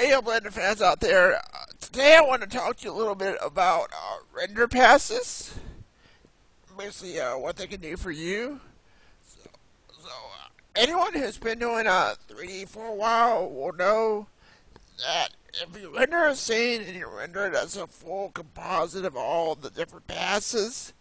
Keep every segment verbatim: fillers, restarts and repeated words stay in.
Hey, Blender fans out there. Uh, today I want to talk to you a little bit about uh, render passes. Basically, uh, what they can do for you. So, so uh, anyone who's been doing uh, three D for a while will know that if you render a scene and you render it as a full composite of all the different passes,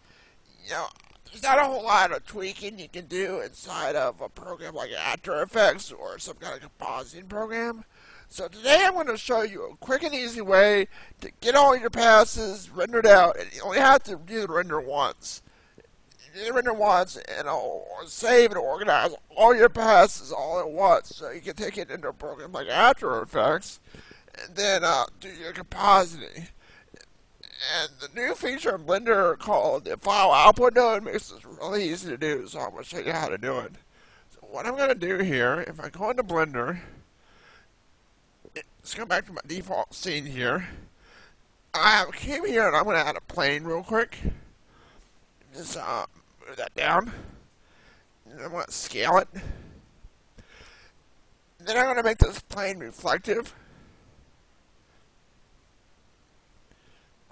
you know, there's not a whole lot of tweaking you can do inside of a program like After Effects or some kind of compositing program. So today I'm going to show you a quick and easy way to get all your passes rendered out, and you only have to do the render once. You do the render once and I'll save and organize all your passes all at once, so you can take it into a program like After Effects and then uh, do your compositing. And the new feature in Blender called the File Output Node makes this really easy to do, so I'm going to show you how to do it. So what I'm going to do here, if I go into Blender, let's go back to my default scene here. I came here and I'm going to add a plane real quick. Just uh, move that down. And I'm going to scale it. And then I'm going to make this plane reflective.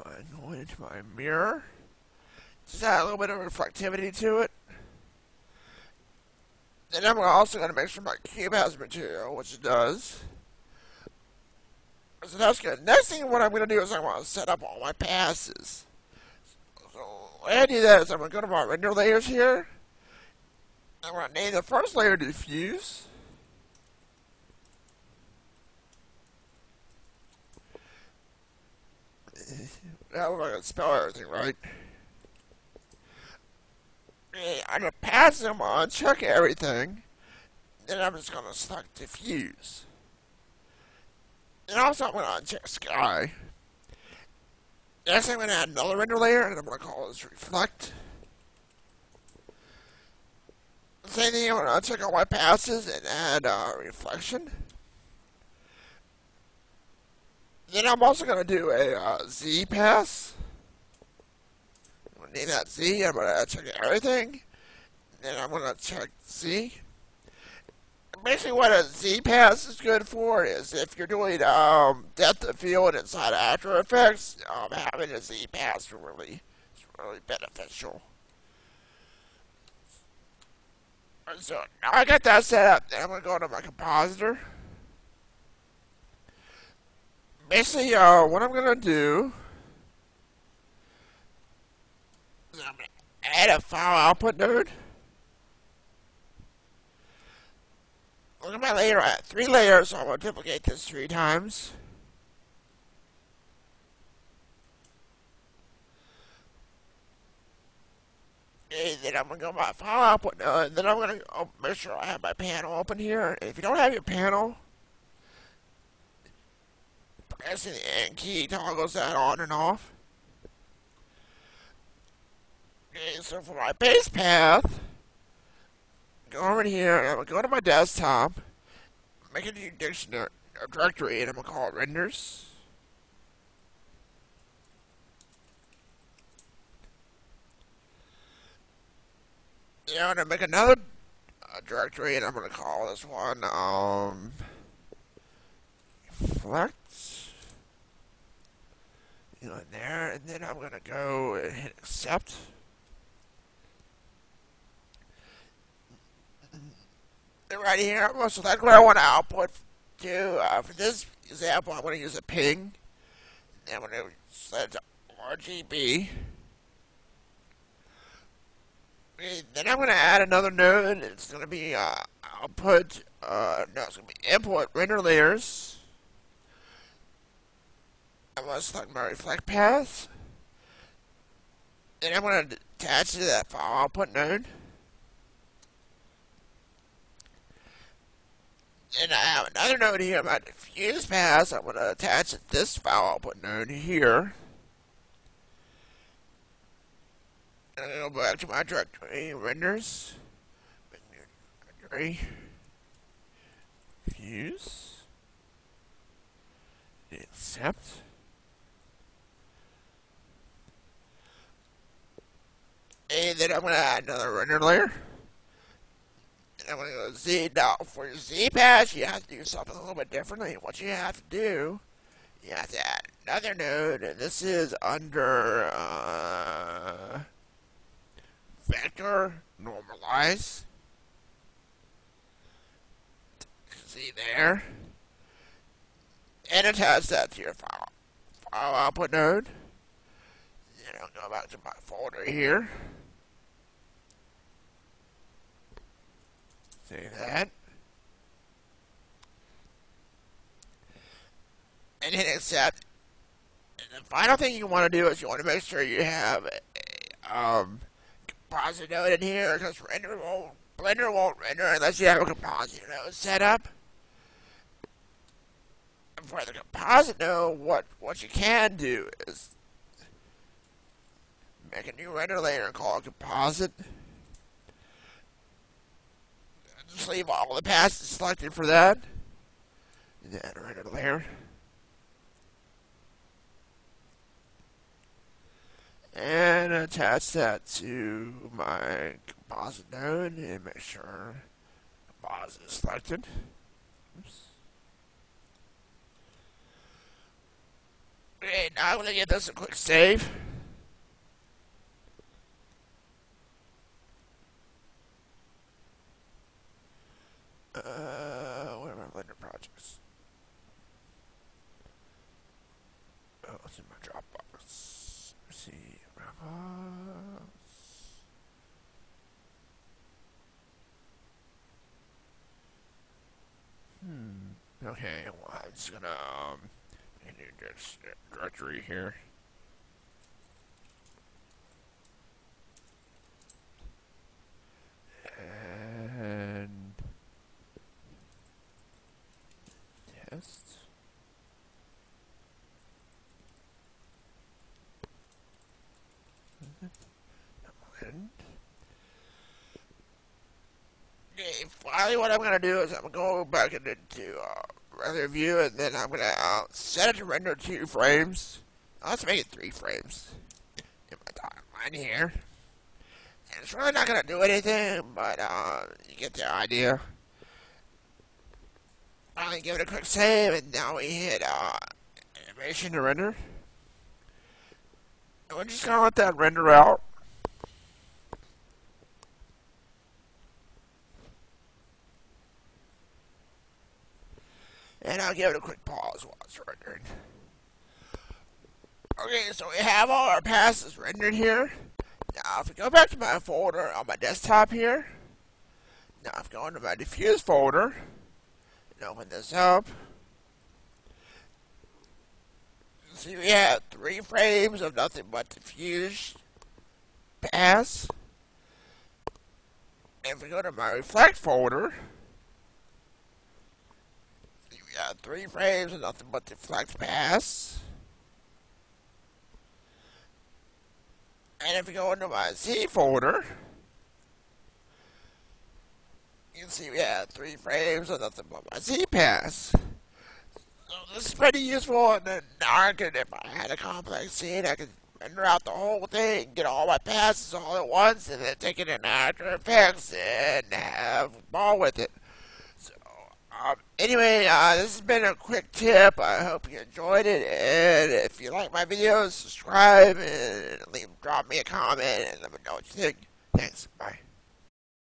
I'm going into my mirror. Just add a little bit of reflectivity to it. Then I'm also going to make sure my cube has material, which it does. So that's good. Next thing what I'm going to do is I want to set up all my passes. So the way I do that is I'm going to go to my render layers here. I'm going to name the first layer diffuse. Now I'm going to spell everything right. Okay, I'm going to pass them on, check everything. Then I'm just going to select diffuse. And also I'm going to uncheck sky. Next I'm going to add another render layer and I'm going to call this reflect. Same thing, I'm going to uncheck all my passes and add uh, reflection. Then I'm also going to do a uh, Z-Pass. I'm going to name that Z, I'm going to check everything. Then I'm going to check Z. Basically what a Z-Pass is good for is if you're doing um, depth of field inside of After Effects, um, having a Z-Pass really, is really beneficial. And so now I got that set up, then I'm going to go to my compositor. Basically uh, what I'm going to do is I'm going to add a file output node. Look at my layer, I have three layers, so I'm going to duplicate this three times. And then I'm going to go to my file output node, and then I'm going to make sure I have my panel open here. And if you don't have your panel, pressing the N key toggles that on and off. Okay, so for my base path, go over here, and I'm going to go to my desktop, make a new dictionary or directory, and I'm going to call it renders. And I'm going to make another uh, directory, and I'm going to call this one, um, reflect, you know, in there, and then I'm going to go and hit accept. Right here, I'm going to select what I want to output to. Uh, for this example, I'm going to use a ping. And I'm going to set it to R G B. And then I'm going to add another node. It's going to be uh, output. Uh, no, it's going to be input render layers. I'm going to select my reflect path. And I'm going to attach it to that file output node. And I have another node here, my diffuse pass. I'm going to attach this file output node here. And I'm going to go back to my directory, renders, directory, diffuse, accept. And then I'm going to add another render layer. and we're going to Z. Now, for Z-Pass, you have to do something a little bit differently. What you have to do, you have to add another node, and this is under uh, Vector, Normalize. See there. And attach that to your file, file output node. And I'll go back to my folder here. See that. And hit accept. And the final thing you want to do is you want to make sure you have a um, composite node in here, because render won't, Blender won't render unless you have a composite node set up. And for the composite node, what, what you can do is make a new render layer called composite. Just leave all the paths selected for that. And then render layer. And attach that to my composite node and make sure composite is selected. Oops. Okay, now I'm going to give this a quick save. Uh, where are my Blender projects? Oh, it's in my Dropbox. Let's see, Dropbox. Hmm. Okay, well, I'm just gonna um, make a new directory here. Okay, finally what I'm going to do is I'm going to go back into uh, render view, and then I'm going to uh, set it to render two frames. Let's make it three frames in my timeline here. And it's really not going to do anything, but uh, you get the idea. Finally give it a quick save, and now we hit uh, animation to render. And we're just going to let that render out. And I'll give it a quick pause while it's rendering. Okay, so we have all our passes rendered here. Now, if we go back to my folder on my desktop here, now if we go into my diffuse folder and open this up, see we have three frames of nothing but diffuse pass. And if we go to my reflect folder, Uh, three frames and nothing but deflect pass. And if we go into my Z folder, you can see we have three frames and nothing but my Z pass. So this is pretty useful, and then now I could, if I had a complex scene, I could render out the whole thing, get all my passes all at once, and then take it in After Effects and have a ball with it. Um, anyway, uh, this has been a quick tip. I hope you enjoyed it, and if you like my videos, subscribe, and leave, drop me a comment, and let me know what you think. Thanks, bye.